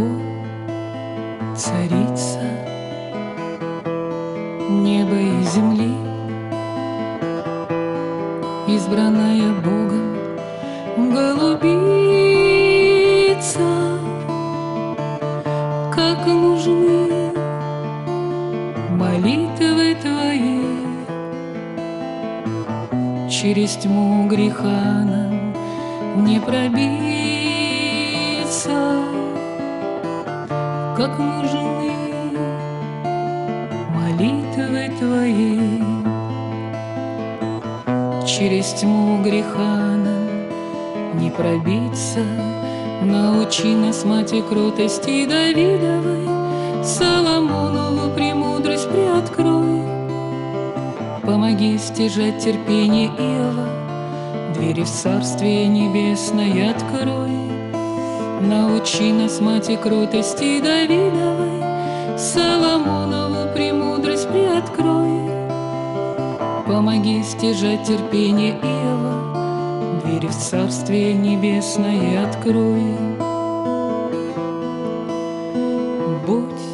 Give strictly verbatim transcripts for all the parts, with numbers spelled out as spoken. зовут царица неба и земли, избранная Богом голубица. Как нужны молитвы твои, через тьму греха нам не пробиться. Как нужны молитвы твои, через тьму греха нам не пробиться. Научи нас, мать, и крутости Давидовой, Соломонову премудрость приоткрой. Помоги стяжать терпение Иова, двери в Царствие Небесное открой. Научи нас, мать, и крутости Давидовой, Соломонову премудрость приоткрой. Помоги стяжать терпение Иова, двери в Царствие Небесное открой. Будь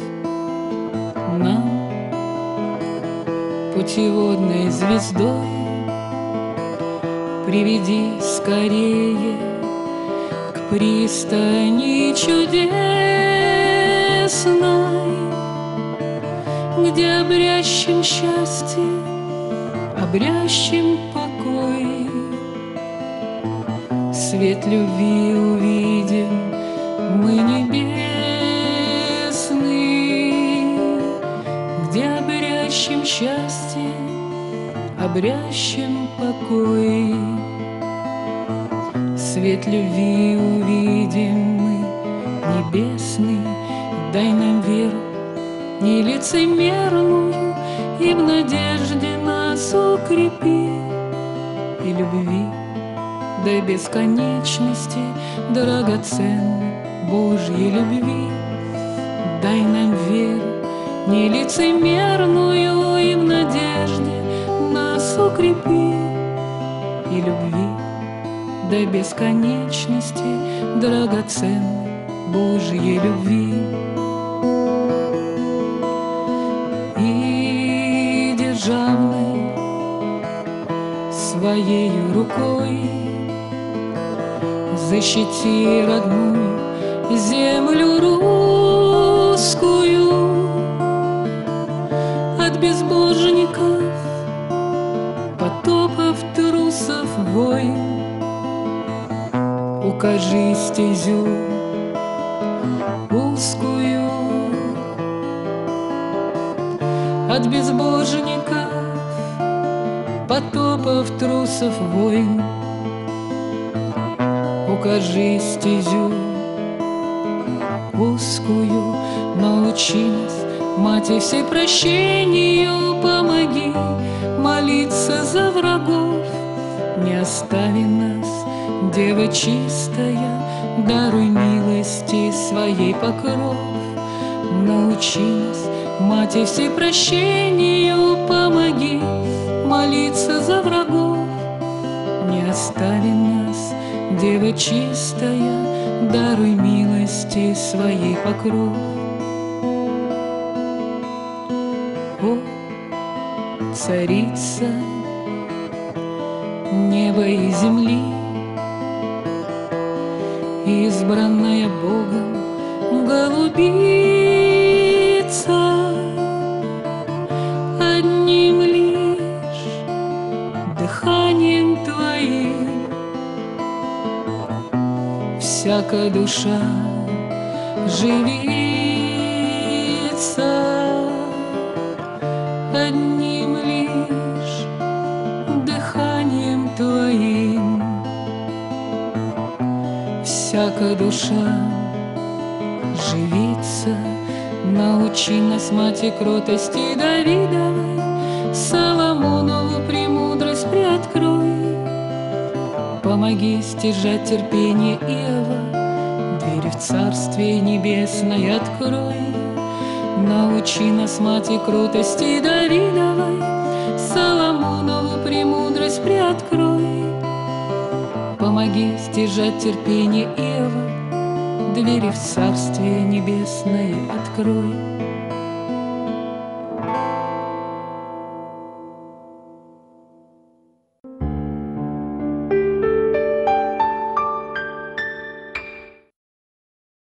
нам путеводной звездой, приведи скорее к пристани чудесной, где обрящим счастье, обрящим покой, свет любви увидим мы небесный, где обрящим счастье, обрящим покой, свет любви увидим мы небесный. Дай нам веру нелицемерную, и в надежде нас укрепи, и любви до бесконечности драгоценной Божьей любви. Дай нам веру нелицемерную, и в надежде нас укрепи, и любви до бесконечности драгоценной Божьей любви. И державной своей рукой защити родную землю русскую от безбожников, потопов, трусов, войн. Укажи стезю узкую от безбожников, потопов, трусов, войн. Укажи стезю узкую, научи нас, мать, и всепрощению. Помоги молиться за врагов, не остави нас, дева чистая, даруй милости своей покров. Научи нас, мать, и всепрощению. Помоги молиться за врагов, не остави нас, дева чистая, даруй милости своей покров. О, царица неба и земли, избранная Богом голубица, одним лишь дыханием твоим всякая душа живится, одним лишь дыханием твоим всякая душа живится. Научи нас, мать, и кротости Давидовой, Соломонову премудрость приоткрой. Помоги стяжать терпение Иова, двери в Царствие Небесное открой. Научи нас, мать, и крутости Давидовой, Соломонову премудрость приоткрой. Помоги стяжать терпение Иова, двери в Царствие Небесное открой.